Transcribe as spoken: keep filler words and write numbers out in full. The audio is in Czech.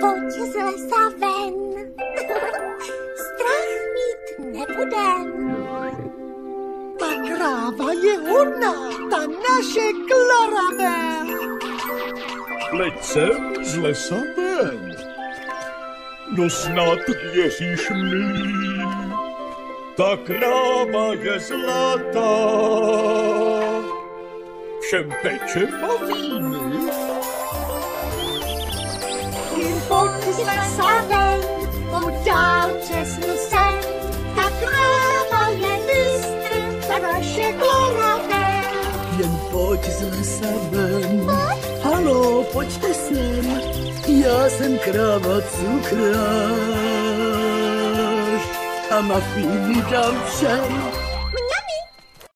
pojď zlesa ven. Strach mít nebudem. Ta kráva je hodná, ta naše Clarabel. Pleď sem z lesa ven. No snad věříš mi. Ta kráva je zlatá. Všem peče po vínu. Pojď z lesa ven, pojď dál přes sen. Ta kráva je mistr, ta naše Clarabel. Jen pojď z lesa ven. Pojď. Haló, pojďte sem. Já jsem kráva cukrář a mafíny dám všem.